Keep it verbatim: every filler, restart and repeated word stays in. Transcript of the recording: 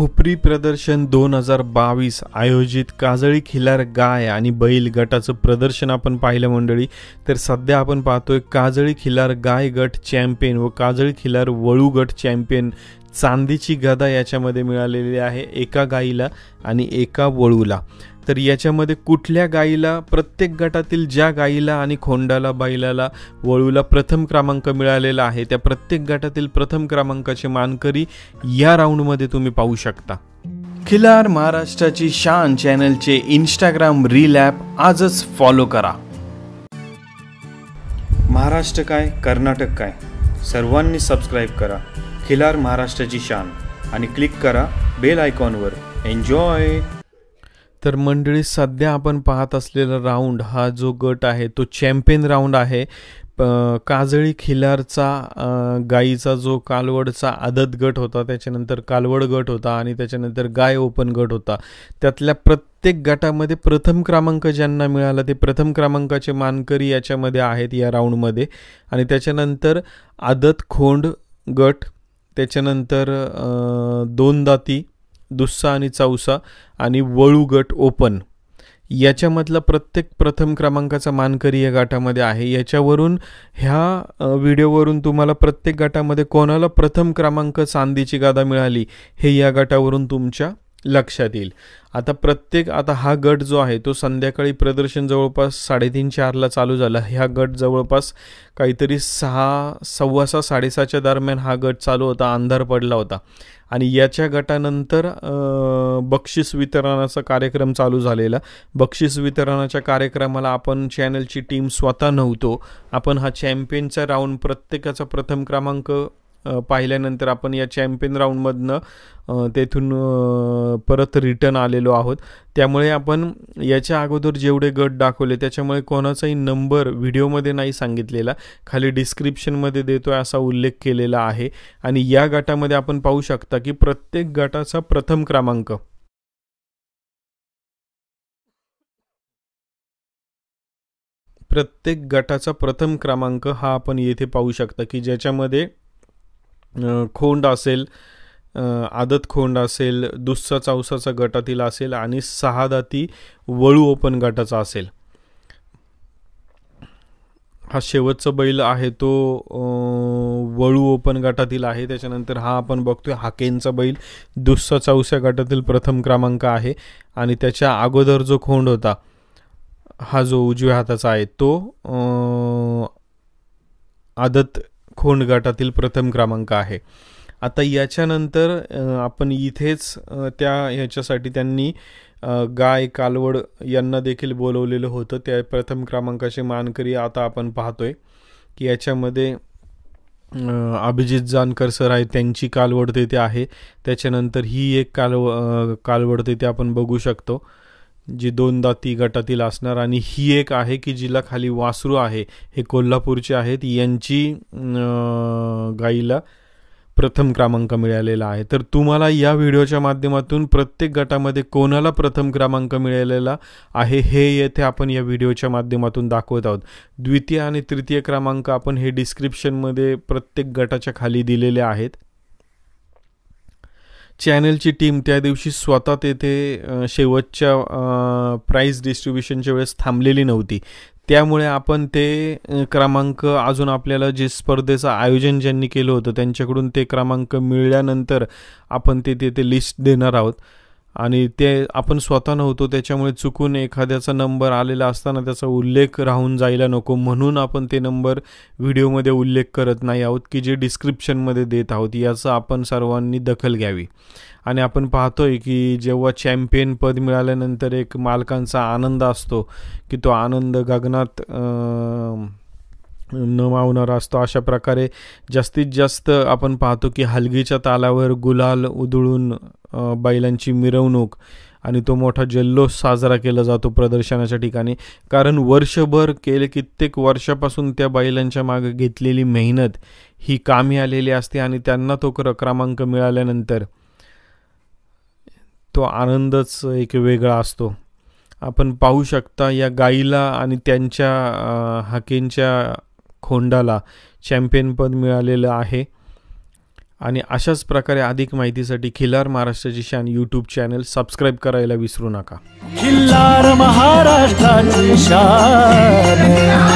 हुपरी प्रदर्शन दोन हजार बावीस आयोजित काजळी खिल्लार गाय आणि बैल गटाचं प्रदर्शन आपण पाहिलं मंडळी। तर सध्या आपण पाहतोय काजळी खिल्लार गाय गट चॅम्पियन व काजळी खिल्लार वळू गट चॅम्पियन चांदीची गदा याच्यामध्ये मिळालेली आहे, एका गायीला आणि एका वळूला। तर याच्यामध्ये कुठल्या गायीला, प्रत्येक गटातील ज्या गायीला आणि खोंडाला, बैलाला, वळूला प्रथम क्रमांक मिळालेला आहे त्या प्रत्येक गटातील प्रथम क्रमांकाचे मानकरी या राऊंडमध्ये तुम्ही पाहू शकता। खिल्लार महाराष्ट्राची शान चॅनलचे इंस्टाग्राम रील ॲप आजच फॉलो करा। महाराष्ट्र काय, कर्नाटक काय, सर्वांनी सबस्क्राईब करा खिल्लार महाराष्ट्राची शान आणि क्लिक करा बेल आयकॉनवर। एन्जॉय। तर मंडळी सध्या आपण पाहत असलेला राउंड हा जो गट आहे तो चॅम्पियन राउंड आहे। काजळी खिल्लारचा गाईचा जो कालवडचा आदत गट होता, त्याच्यानंतर कालवड गट होता आणि त्याच्यानंतर गाय ओपन गट होता। त्यातल्या प्रत्येक गटामध्ये प्रथम क्रमांक ज्यांना मिळाला ते प्रथम क्रमांकाचे मानकरी याच्यामध्ये आहेत या राऊंडमध्ये। आणि त्याच्यानंतर आदत खोंड गट, त्याच्यानंतर दोन दाती, दुस्सा आणि चौसा आणि वळू गट ओपन, याच्यामधला प्रत्येक प्रथम क्रमांकाचा मानकरी या गटामध्ये आहे। याच्यावरून ह्या व्हिडिओवरून तुम्हाला प्रत्येक गटामध्ये कोणाला प्रथम क्रमांक चांदीची गदा मिळाली हे या गटावरून तुमच्या लक्षात येईल। आता प्रत्येक आता हा गट जो आहे तो संध्याकाळी प्रदर्शन जवळपास साडेतीन चारला चालू झाला। हा गट जवळपास काहीतरी सहा सव्वा सहा साडेसहाच्या दरम्यान हा गट चालू होता, अंधार पडला होता। आणि याच्या गटानंतर बक्षीस वितरणाचा कार्यक्रम चालू झालेला। बक्षीस वितरणाच्या कार्यक्रमाला आपण चॅनलची टीम स्वतः नव्हतो, आपण हा चॅम्पियनचा राऊंड प्रत्येकाचा प्रथम क्रमांक पाहिल्यानंतर आपण या चॅम्पियन राऊंडमधनं तेथून परत रिटर्न आलेलो आहोत। त्यामुळे आपण याच्या अगोदर जेवढे गट दाखवले त्याच्यामुळे कोणाचाही नंबर व्हिडिओमध्ये नाही सांगितलेला, खाली डिस्क्रिप्शनमध्ये देतो आहे असा उल्लेख केलेला आहे। आणि या गटामध्ये आपण पाहू शकता की प्रत्येक गटाचा प्रथम क्रमांक प्रत्येक गटाचा प्रथम क्रमांक हा आपण येथे पाहू शकता की ज्याच्यामध्ये खोंड असेल, आदत खोंड असेल, दुसरा चौसाचा गटातील असेल आणि सहा दाती वळू ओपन गटाचा असेल। हा शेवटचा बैल आहे तो वळू ओपन गटातील आहे। त्याच्यानंतर हा आपण बघतोय हाकेंचा बैल दुसरा चौसा गटातील प्रथम क्रमांक आहे। आणि त्याच्या अगोदर जो खोंड होता हा जो उजव्या हाताचा आहे तो आदत खोंड गटातील प्रथम क्रमांक आहे। आता याच्यानंतर आपण इथेच त्या ह्याच्यासाठी त्यांनी गाय कालवड यांना देखील बोलवलेलं होतं, त्या प्रथम क्रमांकाचे मानकरी आता आपण पाहतोय की याच्यामध्ये अभिजित जानकर सर आहे, त्यांची कालवड तेथे आहे। त्याच्यानंतर ही एक कालव कालवड तेथे आपण बघू शकतो जी दोन दाती गटातील असणार आणि ही एक आहे की जिला खाली वासरू आहे, हे कोल्हापूरचे आहेत, यांची गाईला प्रथम क्रमांक मिळालेला आहे। तर तुम्हाला या व्हिडिओच्या माध्यमातून प्रत्येक गटामध्ये कोणाला प्रथम क्रमांक मिळालेला आहे हे येथे आपण या व्हिडिओच्या माध्यमातून दाखवत आहोत। द्वितीय आणि तृतीय क्रमांक आपण हे डिस्क्रिप्शनमध्ये प्रत्येक गटाच्या खाली दिलेले आहेत। चॅनलची टीम त्या दिवशी स्वतः तेथे शेवटच्या प्राईज डिस्ट्रीब्युशनच्या वेळेस थांबलेली नव्हती, त्यामुळे आपण ते क्रमांक अजून आपल्याला जे स्पर्धेचं आयोजन ज्यांनी केलं होतं त्यांच्याकडून ते क्रमांक मिळाल्यानंतर आपण ते तेथे लिस्ट देणार आहोत। आणि ते आपण स्वतः नव्हतो त्याच्यामुळे चुकून एखाद्याचा नंबर आलेला असताना त्याचा उल्लेख राहून जायला नको म्हणून आपण ते नंबर व्हिडिओमध्ये उल्लेख करत नाही आहोत की जे डिस्क्रिप्शनमध्ये देत आहोत, याचं आपण सर्वांनी दखल घ्यावी। आणि आपण पाहतोय की जेव्हा चॅम्पियन पद मिळाल्यानंतर एक मालकांचा आनंद असतो की तो आनंद गगनात न मावणारा असतो। अशा प्रकारे जास्तीत जास्त आपण पाहतो की हलगीच्या तालावर गुलाल उधळून बैलांची मिरवणूक आणि तो मोठा जल्लोष साजरा केला जातो प्रदर्शनाच्या ठिकाणी, कारण वर्षभर केले कित्येक वर्षापासून त्या बैलांच्या मागे घेतलेली मेहनत ही कामी आलेली असते। आणि त्यांना तो क्रमांक मिळाल्यानंतर तो आनंदच एक वेगळा असतो। आपण पाहू शकता या गाईला आणि त्यांच्या हाकेंच्या खोंडाला चॅम्पियनपद मिळालेलं आहे आणि अशाच प्रकारे अधिक माहितीसाठी खिल्लार महाराष्ट्राची शान यूट्यूब चॅनल सबस्क्राइब करायला विसरू नका। खिल्लार महाराष्ट्राची शान।